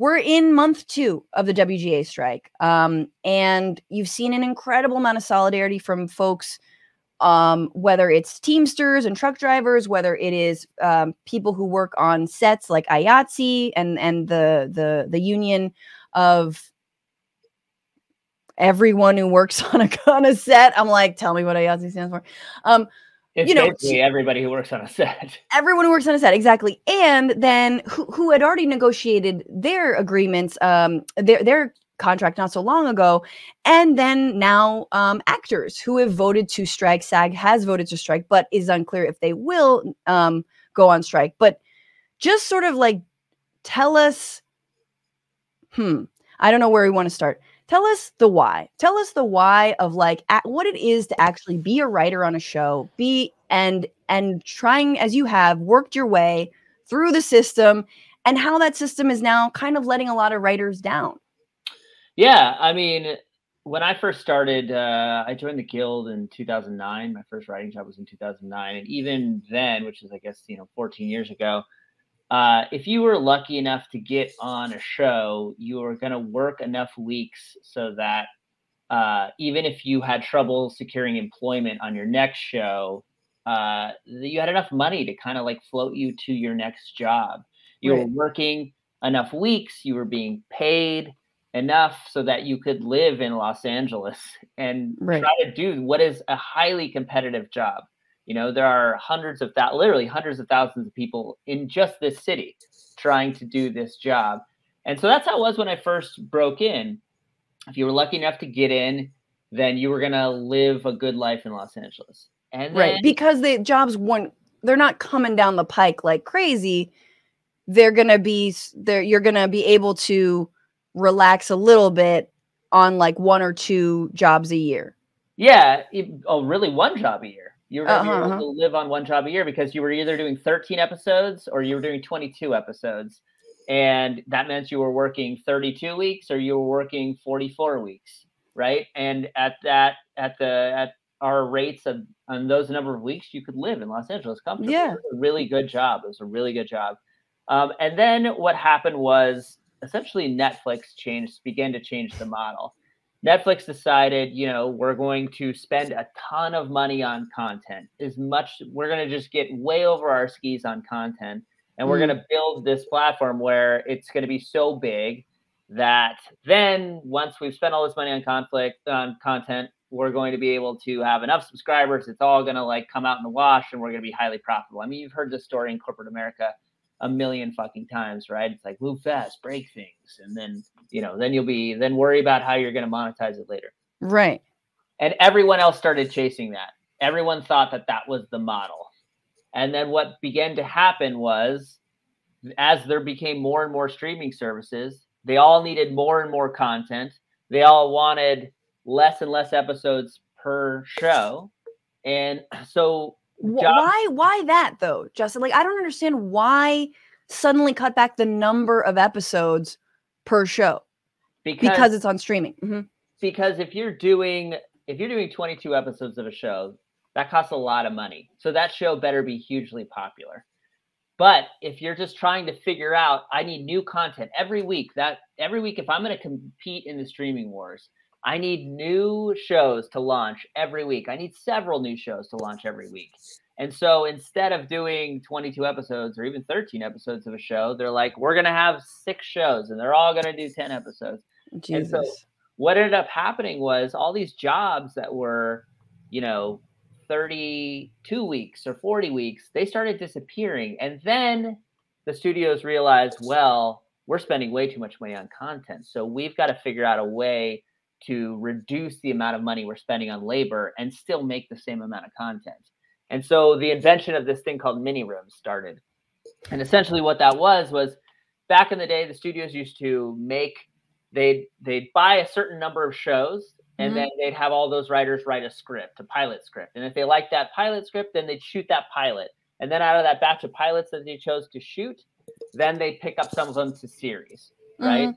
We're in month two of the WGA strike, and you've seen an incredible amount of solidarity from folks, whether it's Teamsters and truck drivers, whether it is people who work on sets like IATSE and the union of everyone who works on a set. I'm like, tell me what IATSE stands for. It's basically everybody who works on a set. Everyone who works on a set, exactly. And then who had already negotiated their agreements, their contract not so long ago. And then now actors who have voted to strike. SAG has voted to strike, but is unclear if they will go on strike. But just sort of like tell us, I don't know where we want to start. Tell us the why. Tell us the why of like what it is to actually be a writer on a show, and trying as you have worked your way through the system, and how that system is now kind of letting a lot of writers down. Yeah, I mean, when I first started, I joined the Guild in 2009. My first writing job was in 2009, and even then, which is I guess 14 years ago. If you were lucky enough to get on a show, you were going to work enough weeks so that even if you had trouble securing employment on your next show, you had enough money to kind of like float you to your next job. You were working enough weeks, you were being paid enough so that you could live in Los Angeles and try to do what is a highly competitive job. You know, there are literally hundreds of thousands of people in just this city trying to do this job. And so that's how it was when I first broke in. If you were lucky enough to get in, then you were going to live a good life in Los Angeles. And then, because the jobs they're not coming down the pike like crazy. They're going to be there. You're going to be able to relax a little bit on like one or two jobs a year. Yeah. Really one job a year. You were going to be able to live on one job a year because you were either doing 13 episodes or you were doing 22 episodes. And that meant you were working 32 weeks or you were working 44 weeks, right? And at our rates on those number of weeks, you could live in Los Angeles comfortably. Yeah. It was a really good job. It was a really good job. And then what happened was essentially Netflix began to change the model. Netflix decided, we're going to spend a ton of money on content. We're going to just get way over our skis on content. And we're going to build this platform where it's going to be so big that then once we've spent all this money on content, we're going to be able to have enough subscribers. It's all going to like come out in the wash and we're going to be highly profitable. I mean, you've heard this story in corporate America a million fucking times, right? It's like, move fast, break things. And then, then worry about how you're going to monetize it later. Right. And everyone else started chasing that. Everyone thought that that was the model. And then what began to happen was, as there became more and more streaming services, they all needed more and more content. They all wanted less and less episodes per show. And so why that though, Justin? Like, I don't understand why suddenly cut back the number of episodes per show because it's on streaming. Because if you're doing 22 episodes of a show, that costs a lot of money. So that show better be hugely popular. But if you're just trying to figure out, I need new content every week. If I'm going to compete in the streaming wars, I need new shows to launch every week. I need several new shows to launch every week. And so instead of doing 22 episodes or even 13 episodes of a show, they're like, we're going to have 6 shows and they're all going to do 10 episodes. Jesus. And so what ended up happening was all these jobs that were, 32 weeks or 40 weeks, they started disappearing. And then the studios realized, well, we're spending way too much money on content. So we've got to figure out a way to reduce the amount of money we're spending on labor and still make the same amount of content. And so the invention of this thing called mini rooms started. And essentially what that was back in the day, the studios used to they'd buy a certain number of shows and then they'd have all those writers write a pilot script. And if they liked that pilot script, then they'd shoot that pilot. And then out of that batch of pilots that they chose to shoot, then they'd pick up some of them to series, right?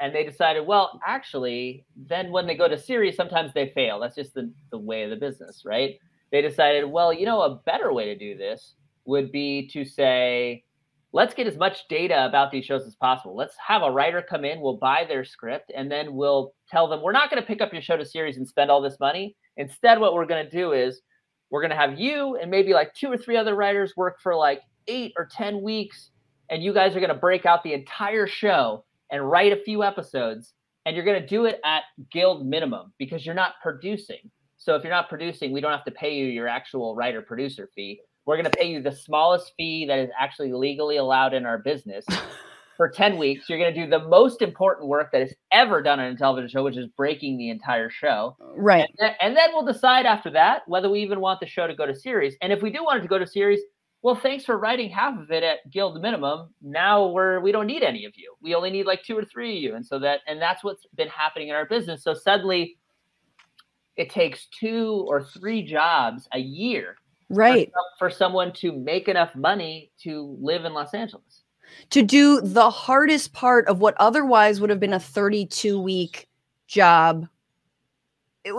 And they decided, well, actually, then when they go to series, sometimes they fail. That's just the way of the business, right? They decided, well, a better way to do this would be to say, let's get as much data about these shows as possible. Let's have a writer come in, we'll buy their script, and then we'll tell them, we're not going to pick up your show to series and spend all this money. Instead, what we're going to do is we're going to have you and maybe like 2 or 3 other writers work for like 8 or 10 weeks, and you guys are going to break out the entire show and write a few episodes, and you're going to do it at guild minimum because you're not producing. So if you're not producing, we don't have to pay you your actual writer-producer fee. We're going to pay you the smallest fee that is actually legally allowed in our business for 10 weeks. You're going to do the most important work that is ever done on a television show, which is breaking the entire show. Right. And then we'll decide after that whether we even want the show to go to series. And if we do want it to go to series, well, thanks for writing half of it at guild minimum. Now we don't need any of you. We only need like 2 or 3 of you. And so that's what's been happening in our business. So suddenly it takes 2 or 3 jobs a year. Right. For someone to make enough money to live in Los Angeles. To do the hardest part of what otherwise would have been a 32-week job. Is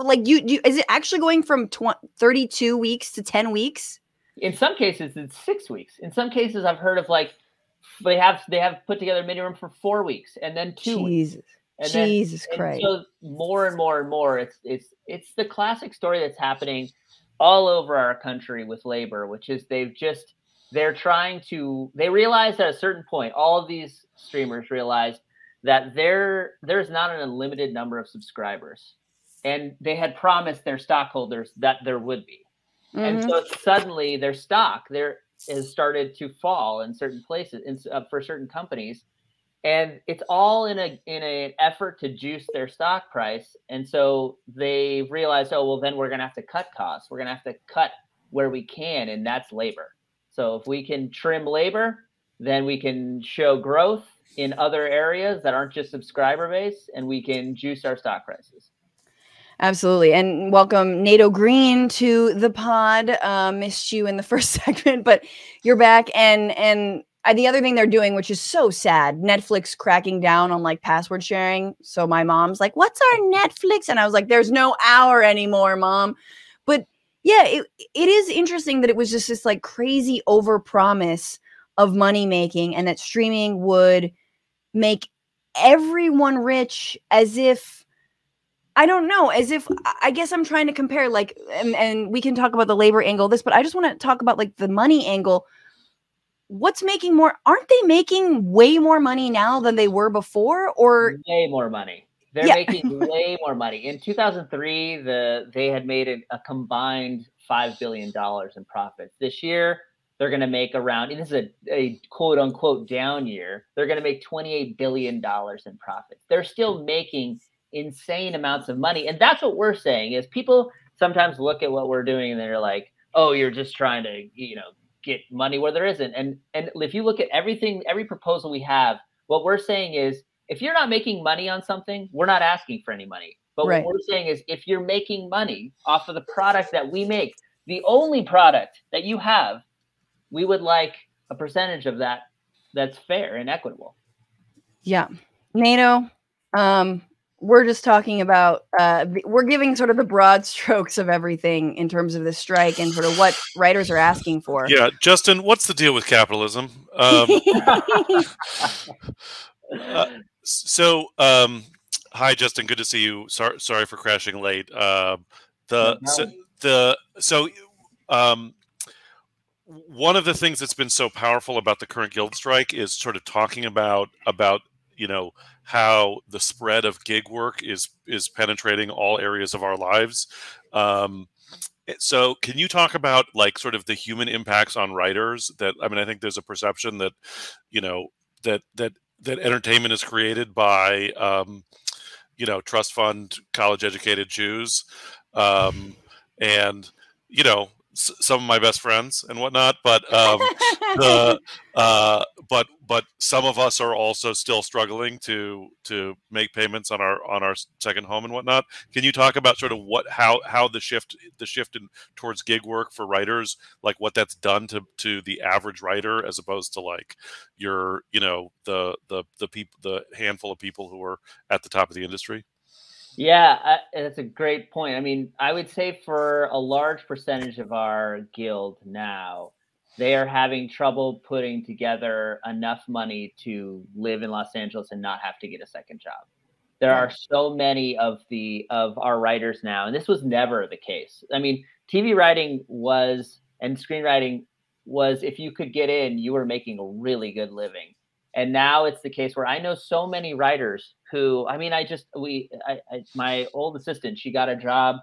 it actually going from 32 weeks to 10 weeks? In some cases, it's 6 weeks. In some cases, I've heard of like, they have put together a mini room for 4 weeks and then 2 Jesus. Weeks. And Jesus then, Christ. And so more and more and more, it's the classic story that's happening all over our country with labor, which is they realized at a certain point, all of these streamers realized that there's not an unlimited number of subscribers, and they had promised their stockholders that there would be. Mm-hmm. And so suddenly their stock has started to fall in certain places for certain companies. And it's all in an effort to juice their stock price. And so they realized, oh, well, then we're going to have to cut costs. We're going to have to cut where we can, and that's labor. So if we can trim labor, then we can show growth in other areas that aren't just subscriber base, and we can juice our stock prices. Absolutely. And welcome Nato Green to the pod. Missed you in the first segment, but you're back. And the other thing they're doing, which is so sad, Netflix cracking down on like password sharing. So my mom's like, what's our Netflix? And I was like, there's no hour anymore, Mom. But yeah, it is interesting that it was just this like crazy overpromise of money making, and that streaming would make everyone rich, as if, I don't know, as if, I guess I'm trying to compare like, and we can talk about the labor angle of this, but I just want to talk about like the money angle. What's making more? Aren't they making way more money now than they were before? Or way more money? They're making way more money. In 2003, they had made a combined $5 billion in profits. This year, they're going to make around, and this is a quote unquote down year, they're going to make $28 billion in profits. They're still making insane amounts of money. And that's what we're saying is people sometimes look at what we're doing and they're like, oh, you're just trying to, get money where there isn't. And if you look at everything, every proposal we have, what we're saying is, if you're not making money on something, we're not asking for any money. But right. What we're saying is, if you're making money off of the product that we make, the only product that you have, we would like a percentage of that that's fair and equitable. Yeah. Nato, we're just talking about, we're giving sort of the broad strokes of everything in terms of the strike and sort of what writers are asking for. Yeah. Justin, what's the deal with capitalism? Hi, Justin. Good to see you. Sorry for crashing late. One of the things that's been so powerful about the current guild strike is sort of talking about, how the spread of gig work is penetrating all areas of our lives. So can you talk about like sort of the human impacts on writers that, I think there's a perception that, that entertainment is created by, trust fund, college educated Jews. Some of my best friends and whatnot, but some of us are also still struggling to make payments on our second home and whatnot. Can you talk about sort of how the shift towards gig work for writers, like what that's done to the average writer, as opposed to like your the handful of people who are at the top of the industry? Yeah, that's a great point. I would say for a large percentage of our guild now, They are having trouble putting together enough money to live in Los Angeles and not have to get a second job. There are so many of our writers now, and this was never the case. I mean, TV writing was, and screenwriting was, if you could get in, you were making a really good living. And now it's the case where I know so many writers who, I mean, my old assistant, she got a job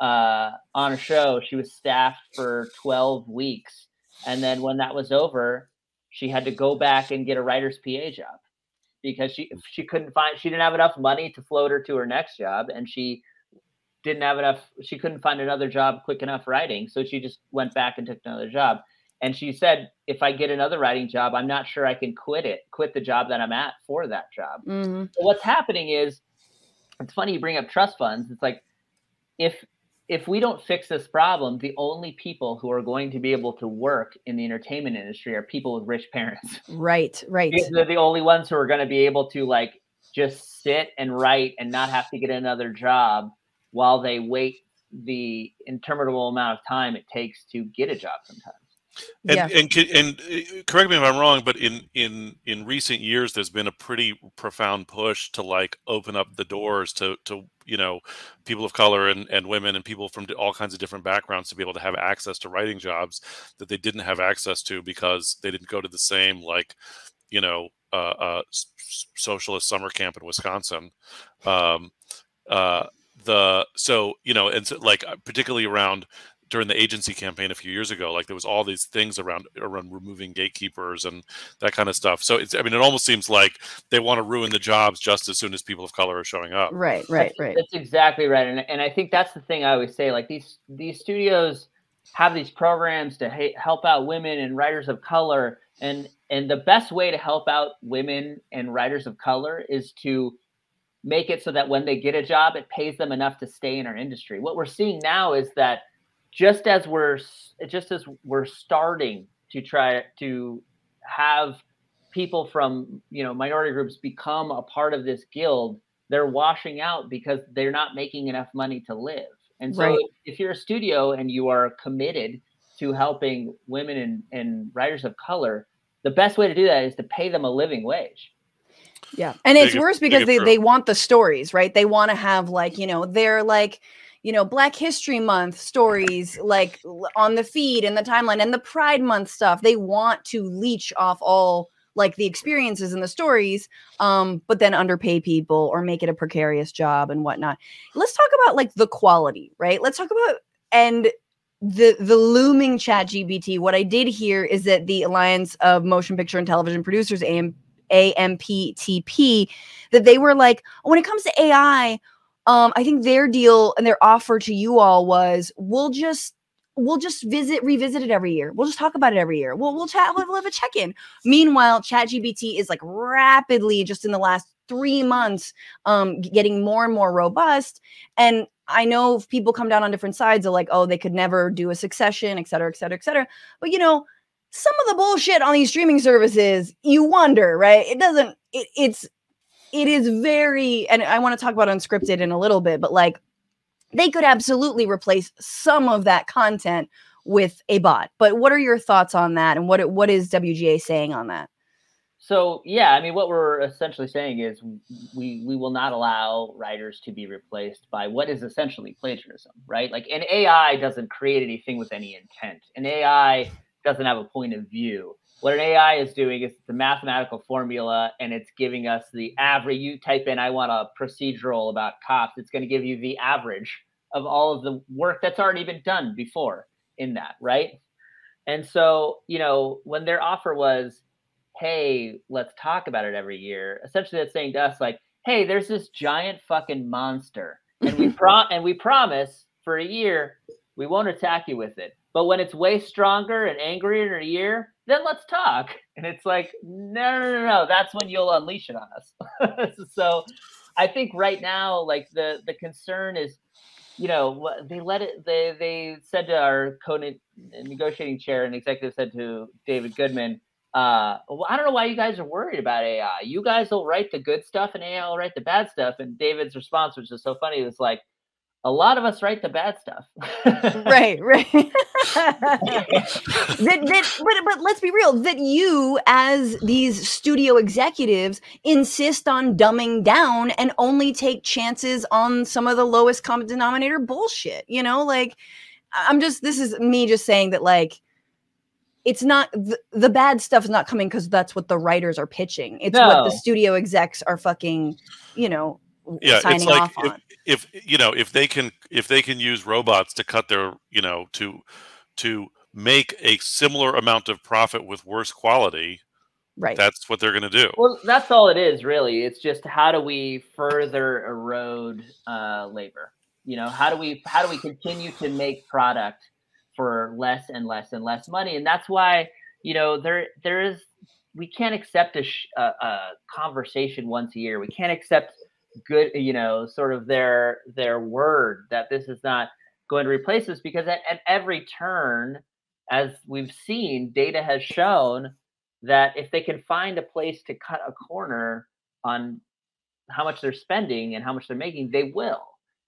on a show. She was staffed for 12 weeks. And then when that was over, she had to go back and get a writer's PA job because she didn't have enough money to float her to her next job. And she couldn't find another job quick enough writing. So she just went back and took another job. And she said, if I get another writing job, I'm not sure I can quit the job that I'm at for that job. Mm-hmm. So what's happening is, it's funny you bring up trust funds. It's like, if we don't fix this problem, the only people who are going to be able to work in the entertainment industry are people with rich parents. Right. They're the only ones who are going to be able to like just sit and write and not have to get another job while they wait the interminable amount of time it takes to get a job sometimes. And correct me if I'm wrong, but in recent years, there's been a pretty profound push to like open up the doors to you know, people of color and women and people from all kinds of different backgrounds to be able to have access to writing jobs that they didn't have access to because they didn't go to the same, like, you know, socialist summer camp in Wisconsin. So particularly around during the agency campaign a few years ago, like there was all these things around removing gatekeepers and that kind of stuff. So it's, I mean, it almost seems like they want to ruin the jobs just as soon as people of color are showing up. Right. That's exactly right. And I think that's the thing I always say, like these studios have these programs to help out women and writers of color. And the best way to help out women and writers of color is to make it so that when they get a job, it pays them enough to stay in our industry. What we're seeing now is that just as we're starting to try to have people from, you know, minority groups become a part of this guild, they're washing out because they're not making enough money to live. And so if you're a studio and you are committed to helping women and writers of color, the best way to do that is to pay them a living wage. Yeah. And it's worse because they want the stories, right? They want to have like, you know, they're like, you know, Black History Month stories like on the feed and the timeline and the Pride Month stuff. They want to leech off all like the experiences and the stories, but then underpay people or make it a precarious job and whatnot. Let's talk about like the quality, right? Let's talk about and the looming ChatGPT. What I did hear is that the Alliance of Motion Picture and Television Producers, AMPTP, that they were like, when it comes to AI, I think their deal and their offer to you all was, we'll just revisit it every year. We'll just talk about it every year. We'll chat. We'll have a check-in. Meanwhile, ChatGPT is like rapidly, just in the last 3 months, getting more and more robust. And I know people come down on different sides of like, oh, they could never do a succession, et cetera, et cetera, et cetera. But you know, some of the bullshit on these streaming services, you wonder, right? It is very, and I want to talk about unscripted in a little bit, but like they could absolutely replace some of that content with a bot. But what are your thoughts on that? And what is WGA saying on that? So, yeah, I mean, what we're essentially saying is we will not allow writers to be replaced by what is essentially plagiarism, right? Like an AI doesn't create anything with any intent. An AI doesn't have a point of view. What an AI is doing is it's a mathematical formula, and it's giving us the average. You type in, I want a procedural about cops. It's going to give you the average of all of the work that's already been done before in that, right? And so, you know, when their offer was, hey, let's talk about it every year, essentially that's saying to us, like, hey, there's this giant fucking monster, and we promise for a year we won't attack you with it. But when it's way stronger and angrier in a year, then let's talk. And it's like, no. That's when you'll unleash it on us. So I think right now, like the concern is, you know, they said to our co-negotiating chair and executive said to David Goodman, well, I don't know why you guys are worried about AI. You guys will write the good stuff and AI will write the bad stuff. And David's response, which is so funny, was like, a lot of us write the bad stuff. Right, right. But let's be real, that you, as these studio executives, insist on dumbing down and only take chances on some of the lowest common denominator bullshit. You know, like, I'm just, this is me just saying that, like, it's not, the bad stuff is not coming because that's what the writers are pitching. It's what the studio execs are fucking, you know, signing off on. If you know, if they can use robots to cut their, you know, to make a similar amount of profit with worse quality, right? That's what they're going to do. Well, that's all it is, really. It's just, how do we further erode labor? You know, how do we continue to make product for less and less and less money? And that's why, you know, we can't accept a conversation once a year. We can't accept good, you know, sort of their word that this is not going to replace us, because at every turn, as we've seen, data has shown that if they can find a place to cut a corner on how much they're spending and how much they're making, they will.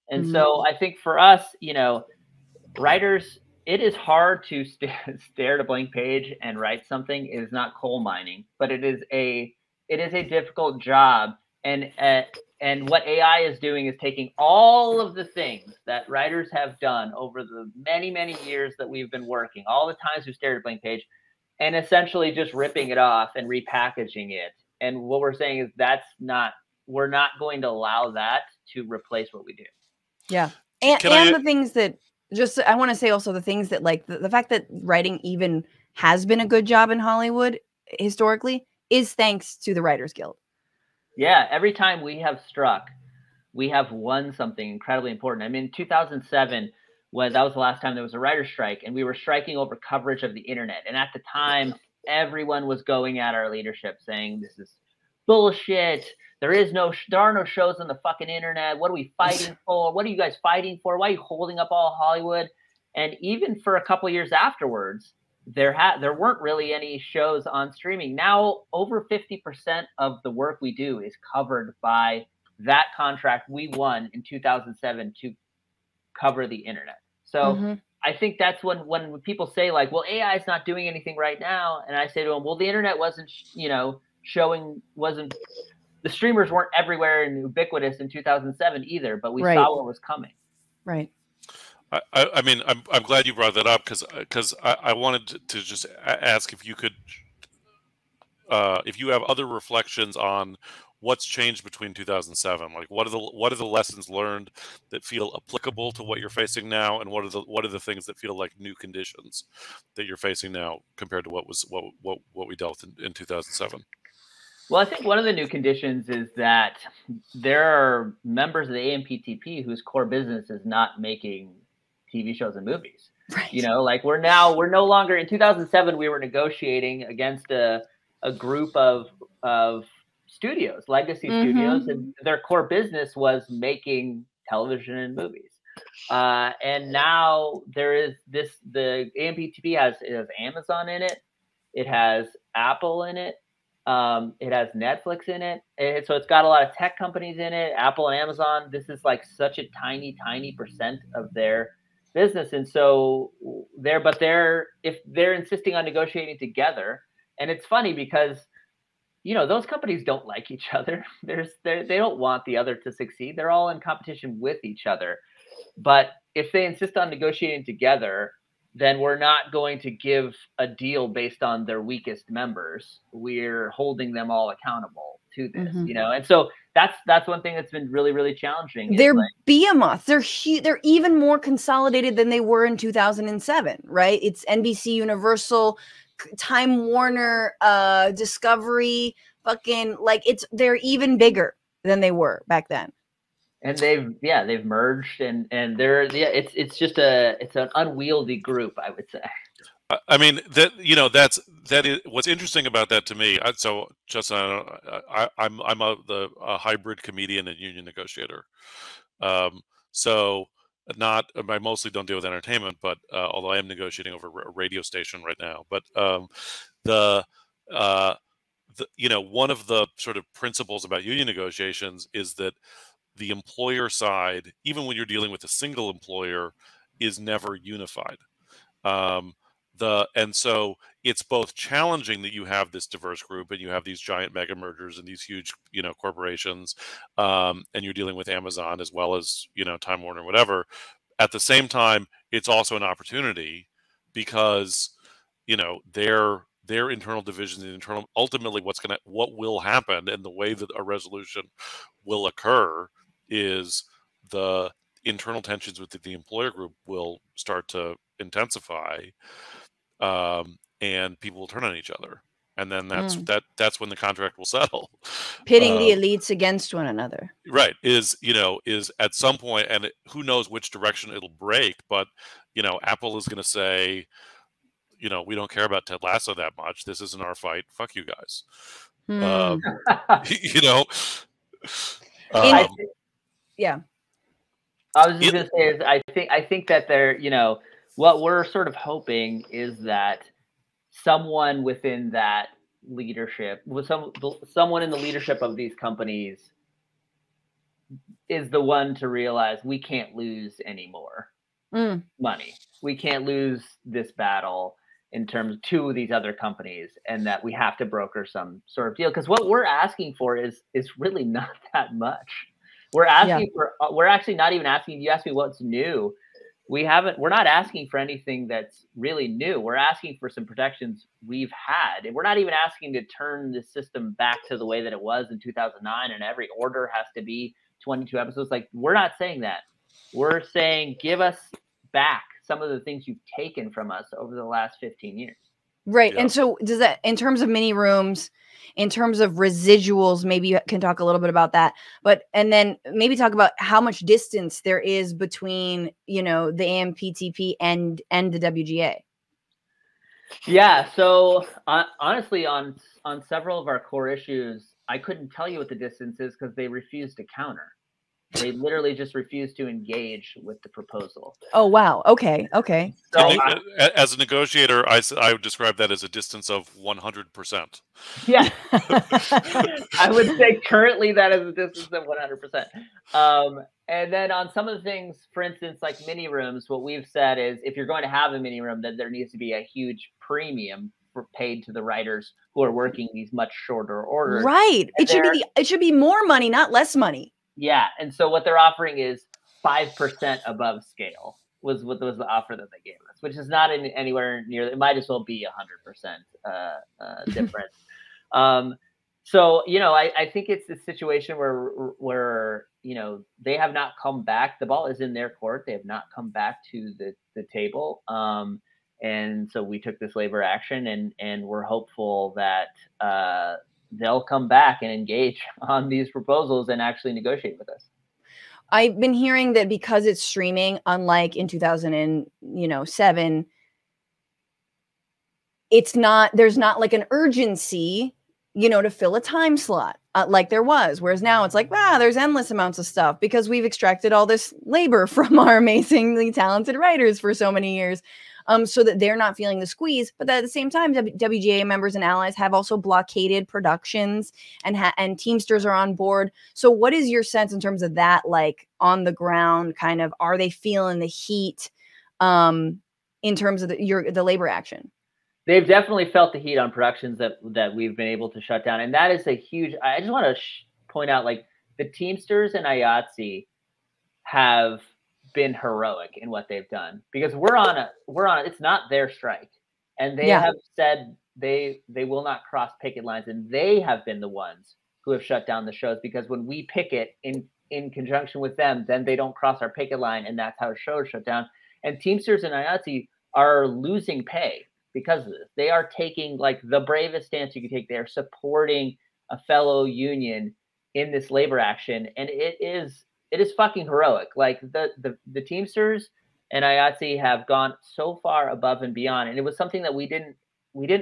And so I think for us, you know, writers, it is hard to stare at a blank page and write something. It is not coal mining, but it is a difficult job. And what AI is doing is taking all of the things that writers have done over the many, many years that we've been working, all the times we've stared at a blank page, and essentially just ripping it off and repackaging it. And what we're saying is we're not going to allow that to replace what we do. Yeah. And the things that I want to say also, the things that, like, the fact that writing even has been a good job in Hollywood historically is thanks to the Writers Guild. Yeah. Every time we have struck, we have won something incredibly important. I mean, 2007 that was the last time there was a writer's strike, and we were striking over coverage of the internet. And at the time, everyone was going at our leadership saying, this is bullshit. There are no shows on the fucking internet. What are we fighting for? What are you guys fighting for? Why are you holding up all Hollywood? And even for a couple of years afterwards, there weren't really any shows on streaming. Now, over 50% of the work we do is covered by that contract we won in 2007 to cover the internet. So I think that's when people say, like, well, AI is not doing anything right now. And I say to them, well, the internet wasn't, you know, the streamers weren't everywhere and ubiquitous in 2007 either, but we saw what was coming. Right. I mean, I'm glad you brought that up, because I wanted to just ask if you could, if you have other reflections on what's changed between 2007. Like, what are the lessons learned that feel applicable to what you're facing now, and what are the things that feel like new conditions that you're facing now compared to what we dealt in 2007? Well, I think one of the new conditions is that there are members of the AMPTP whose core business is not making TV shows and movies. Right. You know, like, we're no longer, in 2007, we were negotiating against a group of studios, legacy studios, and their core business was making television and movies. And now there is the AMPTP has Amazon in it. It has Apple in it. It has Netflix in it. So it's got a lot of tech companies in it, Apple and Amazon. This is like such a tiny, tiny percent of their business. And so they're insisting on negotiating together. And it's funny because, you know, those companies don't like each other. They don't want the other to succeed. They're all in competition with each other. But if they insist on negotiating together, then we're not going to give a deal based on their weakest members. We're holding them all accountable to this, you know? And so that's one thing that's been really, really challenging. They're like, behemoths. They're even more consolidated than they were in 2007, right? It's NBC Universal, Time Warner, Discovery, fucking, like, they're even bigger than they were back then. And they've merged, and it's just an unwieldy group, I would say. I mean, that is what's interesting about that to me. So, Justin, I'm a hybrid comedian and union negotiator. I mostly don't deal with entertainment, but although I am negotiating over a radio station right now, but you know, one of the sort of principles about union negotiations is that the employer side, even when you're dealing with a single employer, is never unified. And so it's both challenging that you have this diverse group and you have these giant mega mergers and these huge, corporations, and you're dealing with Amazon as well as, Time Warner, whatever. At the same time, it's also an opportunity because, their internal divisions and internal, ultimately what will happen and the way that a resolution will occur is the internal tensions within the employer group will start to intensify, and people will turn on each other, and then that's when the contract will settle. Pitting the elites against one another, right? Is at some point, and who knows which direction it'll break. But Apple is going to say, we don't care about Ted Lasso that much. This isn't our fight. Fuck you guys. Yeah. I was just going to say is I think that they're what we're sort of hoping is that someone within that leadership, someone in the leadership of these companies is the one to realize we can't lose any more money. We can't lose this battle in terms to these other companies, and that we have to broker some sort of deal. Because what we're asking for is really not that much. We're asking for, we're actually not even asking, you asked me what's new. We're not asking for anything that's really new. We're asking for some protections we've had. And we're not even asking to turn the system back to the way that it was in 2009 and every order has to be 22 episodes. Like, we're not saying that. We're saying, give us back some of the things you've taken from us over the last 15 years. Right. Yeah. And so does that, in terms of mini rooms, in terms of residuals, maybe you can talk a little bit about that, and then maybe talk about how much distance there is between, the AMPTP and the WGA. Yeah. So honestly, on several of our core issues, I couldn't tell you what the distance is because they refused to counter. They literally just refused to engage with the proposal. Oh, wow. Okay. Okay. So, as a negotiator, I would describe that as a distance of 100%. Yeah. I would say currently that is a distance of 100%. And then on some of the things, for instance, like mini rooms, what we've said is if you're going to have a mini room, then there needs to be a huge premium paid to the writers who are working these much shorter orders. Right. And it should be more money, not less money. Yeah, and so what they're offering is 5% above scale was what was the offer that they gave us, which is not anywhere near. It might as well be 100% difference. So I think it's the situation where they have not come back. The ball is in their court. They have not come back to the table, and so we took this labor action, and we're hopeful that. They'll come back and engage on these proposals and actually negotiate with us. I've been hearing that because it's streaming, unlike in 2007, there's not like an urgency, to fill a time slot like there was. Whereas now it's like, there's endless amounts of stuff because we've extracted all this labor from our amazingly talented writers for so many years. So that they're not feeling the squeeze. But at the same time, WGA members and allies have also blockaded productions and Teamsters are on board. So what is your sense in terms of that, like on the ground kind of, are they feeling the heat in terms of the labor action? They've definitely felt the heat on productions that we've been able to shut down. And that is a huge, I just want to point out, like the Teamsters and IATSE have been heroic in what they've done, because it's not their strike, and they have said they will not cross picket lines, and they have been the ones who have shut down the shows, because when we picket in conjunction with them, then they don't cross our picket line, and that's how shows shut down. And Teamsters and IATSE are losing pay because of this. They are taking like the bravest stance you can take. They're supporting a fellow union in this labor action, and it is fucking heroic. Like the Teamsters and IATSE have gone so far above and beyond, and it was something that we didn't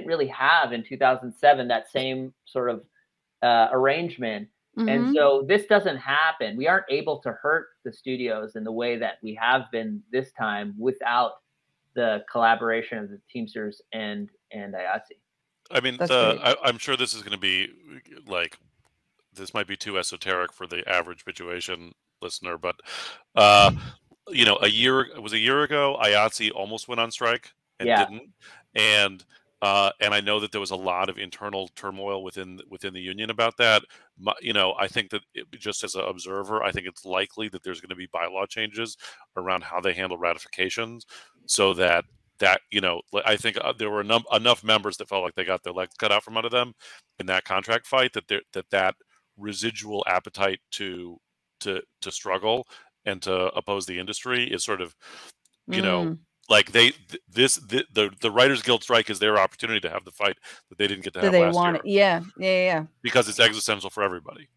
really have in 2007, that same sort of arrangement. And so this doesn't happen. We aren't able to hurt the studios in the way that we have been this time without the collaboration of the Teamsters and IATSE. I mean, I'm sure this is going to be like, this might be too esoteric for the average situation listener, but you know, a year ago, IATSE almost went on strike and didn't, and I know that there was a lot of internal turmoil within the union about that. You know, I think that just as an observer, I think it's likely that there's going to be bylaw changes around how they handle ratifications, so that you know, I think there were enough members that felt like they got their legs cut out from under them in that contract fight, that that residual appetite to struggle and to oppose the industry is sort of, you know, like the Writers Guild strike is their opportunity to have the fight that they didn't get to have last year. Yeah. Because it's existential for everybody.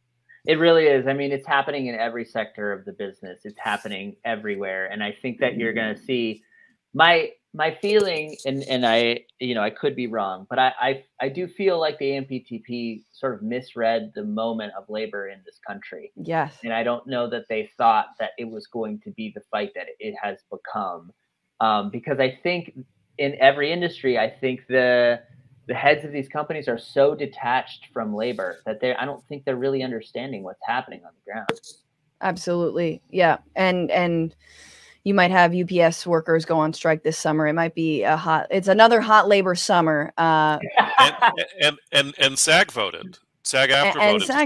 It really is. I mean, it's happening in every sector of the business. It's happening everywhere. And I think that you're going to see my feeling, and I, you know, I could be wrong, but I do feel like the AMPTP sort of misread the moment of labor in this country. Yes. And I don't know that they thought that it was going to be the fight that it has become. Because I think in every industry, I think the heads of these companies are so detached from labor that I don't think they're really understanding what's happening on the ground. Absolutely. Yeah. And you might have UPS workers go on strike this summer. It might be it's another hot labor summer. And SAG voted. SAG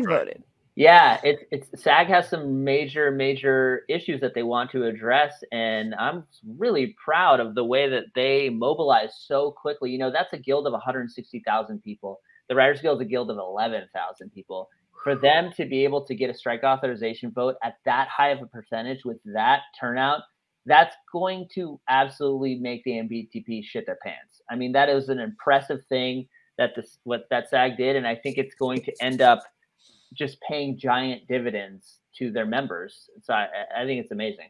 voted. Yeah, it's SAG has some major issues that they want to address, and I'm really proud of the way that they mobilize so quickly. You know, that's a guild of 160,000 people. The Writers Guild is a guild of 11,000 people. For them to be able to get a strike authorization vote at that high of a percentage with that turnout, that's going to absolutely make the MBTP shit their pants. I mean, that is an impressive thing that SAG did, and I think it's going to end up just paying giant dividends to their members. So I think it's amazing.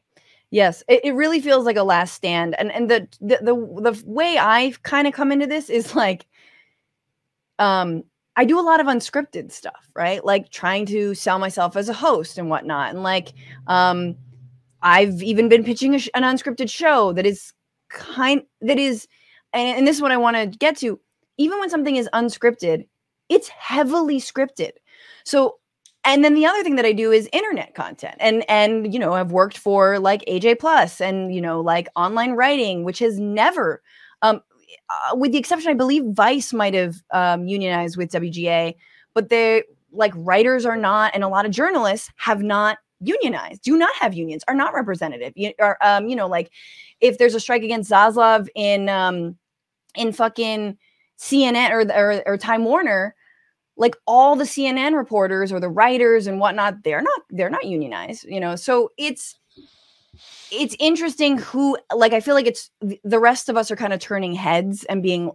Yes, it really feels like a last stand. And the way I've kind of come into this is like, I do a lot of unscripted stuff, right? Like trying to sell myself as a host and whatnot. And like, I've even been pitching an unscripted show that is and this is what I want to get to. Even when something is unscripted, it's heavily scripted. So, and then the other thing that I do is internet content, and, you know, I've worked for like AJ+ and, you know, like online writing, which has never, with the exception, I believe Vice might've unionized with WGA, but they like writers are not, and a lot of journalists have not unionized, do not have unions, are not representative. You know, like if there's a strike against Zaslav in fucking CNN or Time Warner, like all the CNN reporters or the writers and whatnot, they're not unionized, you know? So it's interesting who, like, I feel like it's the rest of us are kind of turning heads and being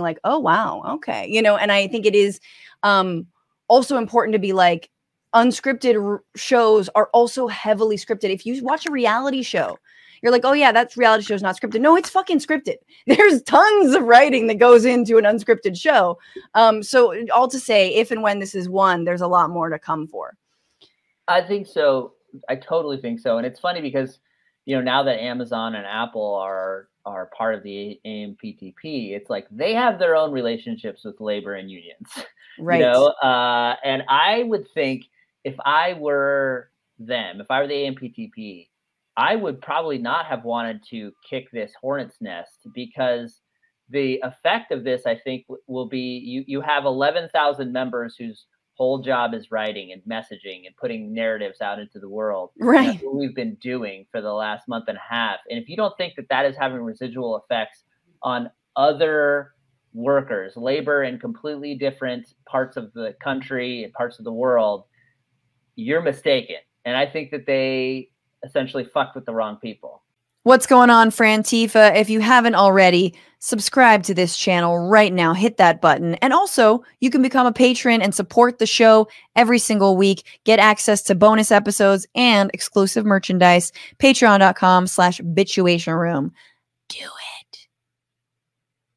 like, oh, wow. Okay. You know? And I think it is also important to be like, unscripted shows are also heavily scripted. If you watch a reality show, you're like, oh yeah, that's reality show's not scripted. No, it's fucking scripted. There's tons of writing that goes into an unscripted show. So all to say, if and when this is won, there's a lot more to come for. I think so. I totally think so. And it's funny because, you know, now that Amazon and Apple are part of the AMPTP, it's like they have their own relationships with labor and unions. Right. You know? And I would think if I were them, if I were the AMPTP, I would probably not have wanted to kick this hornet's nest, because the effect of this, I think, will be you have 11,000 members whose whole job is writing and messaging and putting narratives out into the world. Right. That's what we've been doing for the last month and a half. And if you don't think that that is having residual effects on other workers, labor in completely different parts of the country and parts of the world, you're mistaken. And I think that they essentially fucked with the wrong people. What's going on, Frantifa? If you haven't already, subscribe to this channel right now. Hit that button. And also, you can become a patron and support the show every single week. Get access to bonus episodes and exclusive merchandise. Patreon.com/Bitchuation Room. Do it.